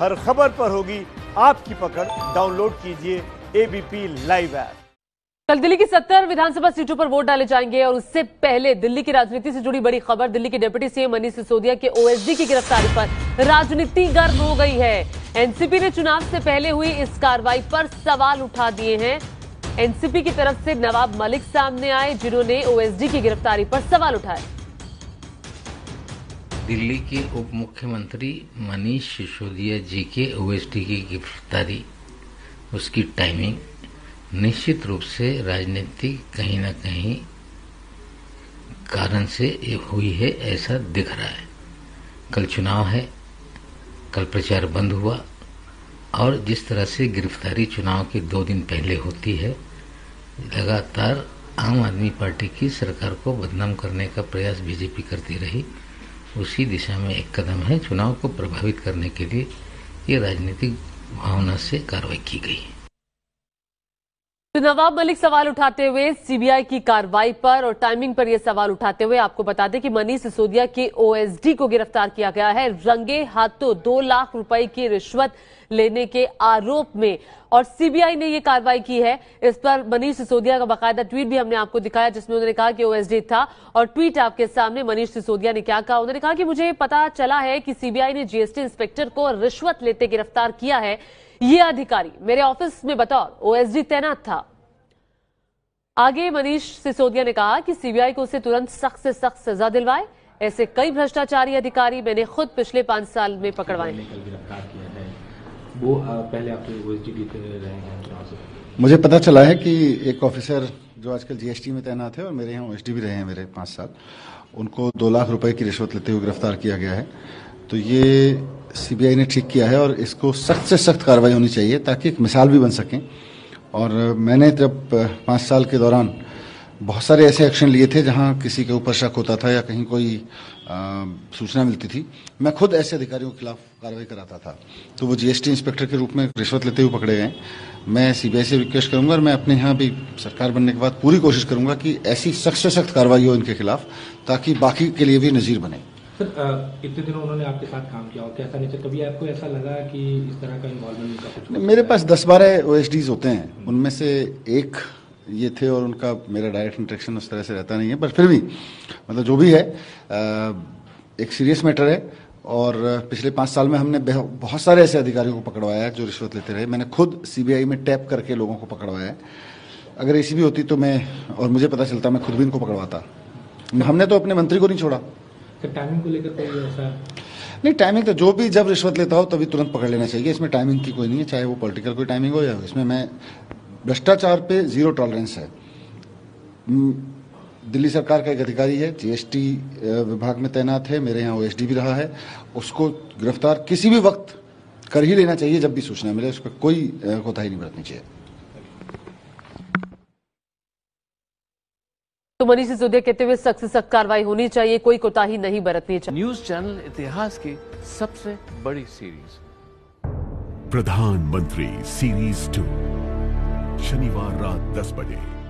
हर खबर पर होगी आपकी पकड़। डाउनलोड कीजिए एबीपी लाइव ऐप। कल दिल्ली की 70 विधानसभा सीटों पर वोट डाले जाएंगे और उससे पहले दिल्ली की राजनीति से जुड़ी बड़ी खबर। दिल्ली के डिप्टी सीएम मनीष सिसोदिया के ओएसडी की गिरफ्तारी पर राजनीति गर्म हो गई है। एनसीपी ने चुनाव से पहले हुई इस कार्रवाई पर सवाल उठा दिए हैं। एनसीपी की तरफ से नवाब मलिक सामने आए, जिन्होंने ओएसडी की गिरफ्तारी पर सवाल उठाए। दिल्ली के उप मुख्यमंत्री मनीष सिसोदिया जी के ओएसडी की गिरफ्तारी, उसकी टाइमिंग निश्चित रूप से राजनीतिक कहीं ना कहीं कारण से हुई है, ऐसा दिख रहा है। कल चुनाव है, कल प्रचार बंद हुआ और जिस तरह से गिरफ्तारी चुनाव के 2 दिन पहले होती है, लगातार आम आदमी पार्टी की सरकार को बदनाम करने का प्रयास बीजेपी करती रही, उसी दिशा में एक कदम है। चुनाव को प्रभावित करने के लिए ये राजनीतिक भावना से कार्रवाई की गई। तो नवाब मलिक सवाल उठाते हुए सीबीआई की कार्रवाई पर और टाइमिंग पर यह सवाल उठाते हुए, आपको बता दें कि मनीष सिसोदिया के ओएसडी को गिरफ्तार किया गया है रंगे हाथों 2 लाख रुपए की रिश्वत लेने के आरोप में, और सीबीआई ने यह कार्रवाई की है। इस पर मनीष सिसोदिया का बाकायदा ट्वीट भी हमने आपको दिखाया, जिसमें उन्होंने कहा कि ओएसडी था। और ट्वीट आपके सामने, मनीष सिसोदिया ने क्या कहा, उन्होंने कहा कि मुझे पता चला है कि सीबीआई ने जीएसटी इंस्पेक्टर को रिश्वत लेते गिरफ्तार किया है। ये अधिकारी मेरे ऑफिस में बतौर ओएसडी तैनात था। आगे मनीष सिसोदिया ने कहा कि सीबीआई को उसे तुरंत सख्त से सख्त सजा दिलवाए। ऐसे कई भ्रष्टाचारी अधिकारी मैंने खुद पिछले 5 साल में पकड़वाए। वो पहले आपके ओएसडी देते रहे हैं। मुझे पता चला है कि एक ऑफिसर जो आजकल जीएसटी में तैनात है और मेरे यहाँ ओएसडी भी रहे हैं मेरे 5 साल, उनको 2 लाख रुपए की रिश्वत लेते हुए गिरफ्तार किया गया है। तो ये सीबीआई ने ठीक किया है और इसको सख्त से सख्त कार्रवाई होनी चाहिए ताकि एक मिसाल भी बन सकें। और मैंने जब 5 साल के दौरान बहुत सारे ऐसे एक्शन लिए थे जहाँ किसी के ऊपर शक होता था या कहीं कोई सूचना मिलती थी, मैं खुद ऐसे अधिकारियों के खिलाफ कार्रवाई कराता था। तो वो जीएसटी इंस्पेक्टर के रूप में रिश्वत लेते हुए पकड़े गए। मैं सीबीआई से रिक्वेस्ट करूंगा और मैं अपने यहाँ भी सरकार बनने के बाद पूरी कोशिश करूंगा कि ऐसी सख्त से सख्त कार्रवाई हो इनके खिलाफ, ताकि बाकी के लिए भी नज़ीर बने। सर, इतने दिनों उन्होंने आपके साथ काम किया और कैसा नेचर, कभी आपको ऐसा लगा कि इस तरह का इन्वॉल्वमेंट? मेरे पास 10-12 ओएसडीज होते हैं, उनमें से एक ये थे और उनका मेरा डायरेक्ट इंटरेक्शन उस तरह से रहता नहीं है। पर फिर भी मतलब जो भी है एक सीरियस मैटर है। और पिछले 5 साल में हमने बहुत सारे ऐसे अधिकारियों को पकड़वाया है जो रिश्वत लेते रहे। मैंने खुद सीबीआई में टैप करके लोगों को पकड़वाया है। अगर एसीबी होती तो मैं और मुझे पता चलता मैं खुद भी इनको पकड़वाता। हमने तो अपने मंत्री को नहीं छोड़ा। टाइमिंग को लेकर कोई ऐसा नहीं, टाइमिंग तो जो भी जब रिश्वत लेता हो तभी तुरंत पकड़ लेना चाहिए। इसमें टाइमिंग की कोई नहीं है, चाहे वो पॉलिटिकल कोई टाइमिंग हो या इसमें मैं भ्रष्टाचार पे जीरो टॉलरेंस है। दिल्ली सरकार का एक अधिकारी है, जीएसटी विभाग में तैनात है, मेरे यहाँ ओएसडी भी रहा है, उसको गिरफ्तार किसी भी वक्त कर ही लेना चाहिए जब भी सूचना मिले। उस पर कोई कोताही नहीं बरतनी चाहिए। तो मनीष सिसोदिया कहते हुए सख्त से सख्त कार्रवाई होनी चाहिए, कोई कोताही नहीं बरतनी चाहिए। न्यूज चैनल इतिहास की सबसे बड़ी सीरीज प्रधानमंत्री सीरीज 2 शनिवार रात 10 बजे।